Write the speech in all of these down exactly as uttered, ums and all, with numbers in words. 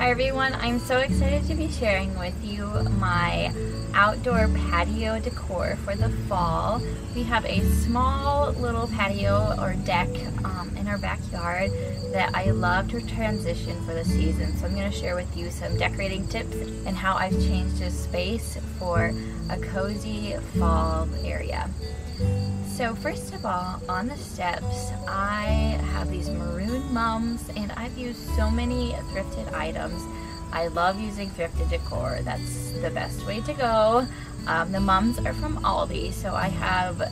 Hi everyone, I'm so excited to be sharing with you my outdoor patio decor for the fall. We have a small little patio or deck um, in our backyard that I love to transition for the season. So I'm going to share with you some decorating tips and how I've changed this space for a cozy fall area. So first of all, on the steps, I have these maroon mums, and I've used so many thrifted items. I love using thrifted decor. That's the best way to go. Um, the mums are from Aldi, so I have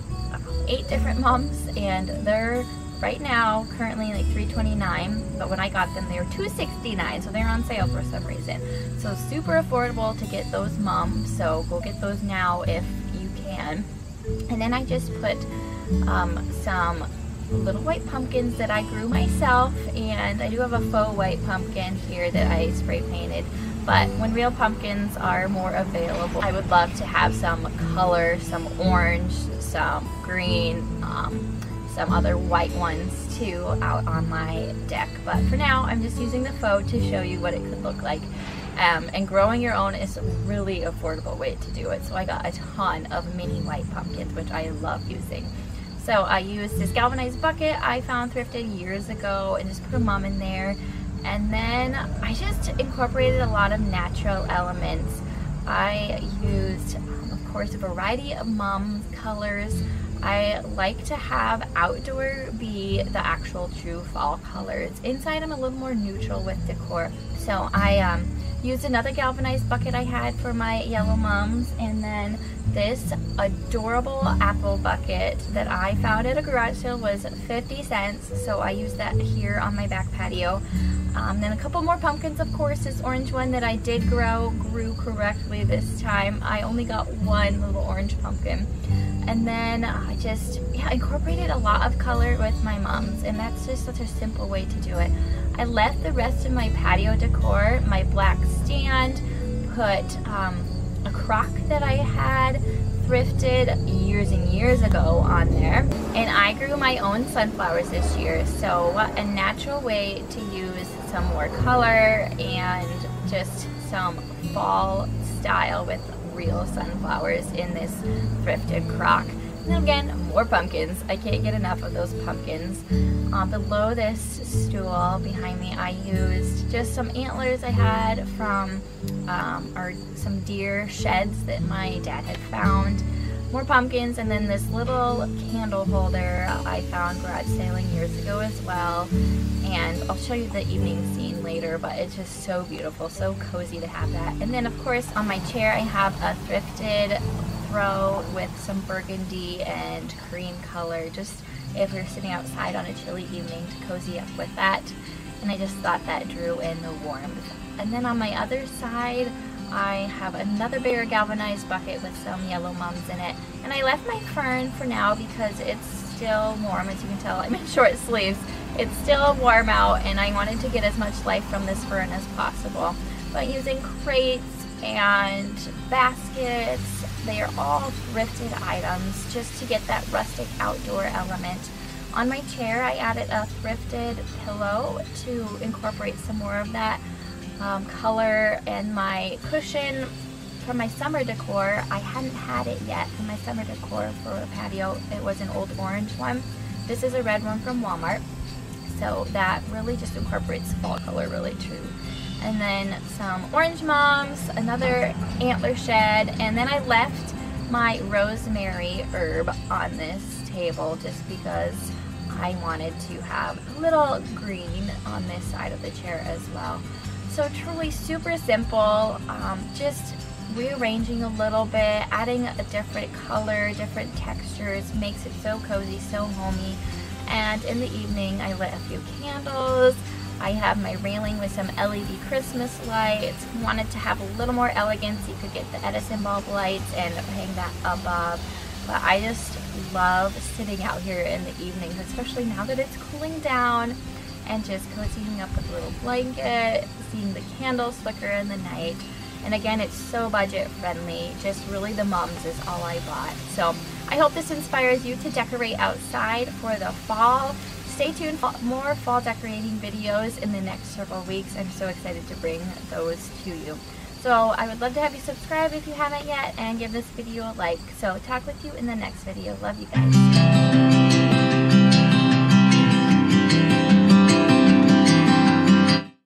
eight different mums, and they're right now currently like three twenty-nine, but when I got them they were two sixty-nine, so they're on sale for some reason. So super affordable to get those mums, so go get those now if you can. And then I just put um, some little white pumpkins that I grew myself, and I do have a faux white pumpkin here that I spray painted, but when real pumpkins are more available, I would love to have some color, some orange, some green, um, some other white ones too out on my deck. But for now, I'm just using the faux to show you what it could look like. Um, and growing your own is a really affordable way to do it. So I got a ton of mini white pumpkins, which I love using. So I used this galvanized bucket I found thrifted years ago and just put a mum in there. And then I just incorporated a lot of natural elements. I used, um, of course, a variety of mum colors. I like to have outdoor be the actual true fall colors. Inside I'm a little more neutral with decor. So I um, used another galvanized bucket I had for my yellow mums, and then this adorable apple bucket that I found at a garage sale was fifty cents, so I used that here on my back patio. Um, then a couple more pumpkins, of course. This orange one that I did grow grew correctly this time. I only got one little orange pumpkin. And then I just yeah, incorporated a lot of color with my mums, and that's just such a simple way to do it. I left the rest of my patio decor, my black stand, put um, a crock that I had thrifted years and years ago on there. And I grew my own sunflowers this year, so a natural way to use some more color and just some fall style with real sunflowers in this thrifted crock. And again, more pumpkins. I can't get enough of those pumpkins. Uh, below this stool behind me, I used just some antlers I had from um, or some deer sheds that my dad had found. More pumpkins, and then this little candle holder I found garage sailing years ago as well. And I'll show you the evening scene later, but it's just so beautiful, so cozy to have that. And then of course on my chair I have a thrifted throw with some burgundy and cream color, just if you're sitting outside on a chilly evening to cozy up with that. And I just thought that drew in the warmth. And then on my other side I have another bigger galvanized bucket with some yellow mums in it. And I left my fern for now because it's still warm. As you can tell, I'm in short sleeves. It's still warm out, and I wanted to get as much life from this fern as possible. But using crates and baskets, they are all thrifted items just to get that rustic outdoor element. On my chair, I added a thrifted pillow to incorporate some more of that Um, color. And my cushion from my summer decor, I hadn't had it yet in my summer decor for a patio. It was an old orange one. This is a red one from Walmart, so that really just incorporates fall color really true. And then some orange mums, another antler shed, and then I left my rosemary herb on this table just because I wanted to have a little green on this side of the chair as well. So truly super simple, um, just rearranging a little bit, adding a different color, different textures, makes it so cozy, so homey. And in the evening I lit a few candles. I have my railing with some L E D Christmas lights. Wanted to have a little more elegance, you could get the Edison bulb lights and hang that above. But I just love sitting out here in the evenings, especially now that it's cooling down, and just cozying up with a little blanket, seeing the candles flicker in the night. And again, it's so budget friendly, just really the mums is all I bought. So I hope this inspires you to decorate outside for the fall. stay tuned for more fall decorating videos in the next several weeks. I'm so excited to bring those to you. So I would love to have you subscribe if you haven't yet, and give this video a like. So talk with you in the next video. Love you guys.